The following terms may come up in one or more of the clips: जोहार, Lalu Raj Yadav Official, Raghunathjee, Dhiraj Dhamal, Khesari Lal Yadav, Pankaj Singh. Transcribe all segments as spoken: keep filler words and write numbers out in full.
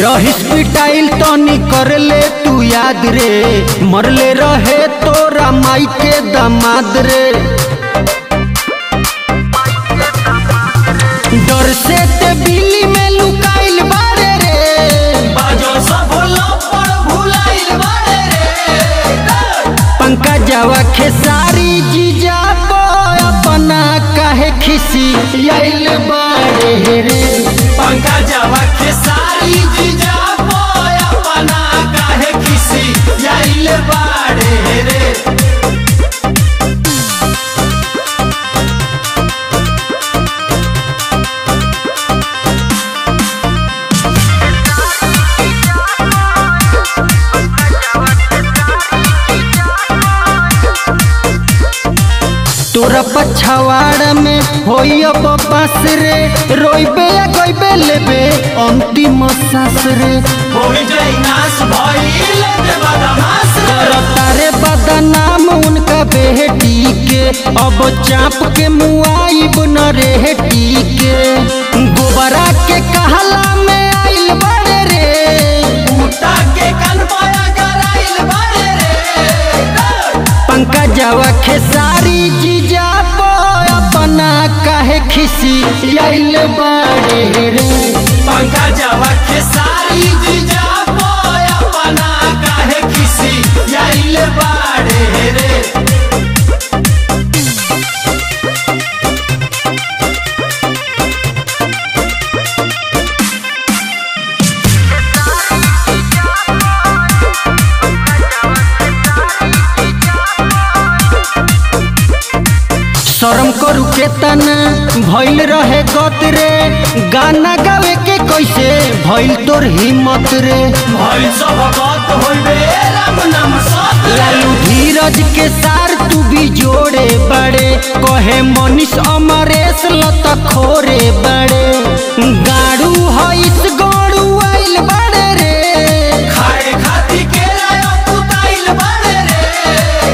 रहिस पिटाइल तनी कर ले तू याद रे, मरले रहे तोरा माई के दामाद रे। डर से ते बिली में लुकाइल बारे रे, बाजो सब लपड़ भुलाइल बारे रे। पंकजवा खेसारी जीजा को अपना काहे खिसी आइल बारे रे। पंकजवा खेसारी जीजा को अपना काहे खिसी आइल बारे रे। तोरा पछवाड़ा में होई अब बस रे, रोइबे या गइबे लेबे अंतिम सांस रे। होई जाई नाश भइल बदमाश रे, करतारे बदनाम उनका बेटी के, अब चाप के मुआइब न रेहटी के। गोबरा के कहला में आइल बारे रे, उठा के कन्फया कराइल बारे रे। पंकजवा खेसारी काहे खिसी आइल बारे रे। पंकजवा खेसारी जीजा को अपना काहे खिसी आइल बारे रे। शरम करू के तना भइल रहे गत रे, गाना गावे के कैसे भइल तोर हिम्मत रे। भइल सब गत होइबे राम नाम साथ रे, लालू धीरज के सार तू भी जोड़े बड़े, कहे मनीष अमरेश लत खोरे बड़े। गाड़ू हइस गोड़ू आइल बड़े रे, खाए खाती के राय पुताइल बड़े रे।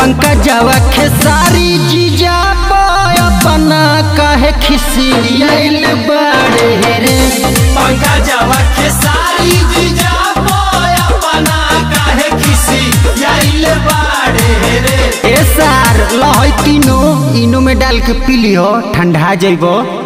पंकजवा खेसारी खिसी आइल बारे रे। पंकजवा खेसारी जीजा को अपना काहे खिसी आइल बारे रे। ए सार लहै तीनो इनो में डाल के पी लियो ठंडा जइबो।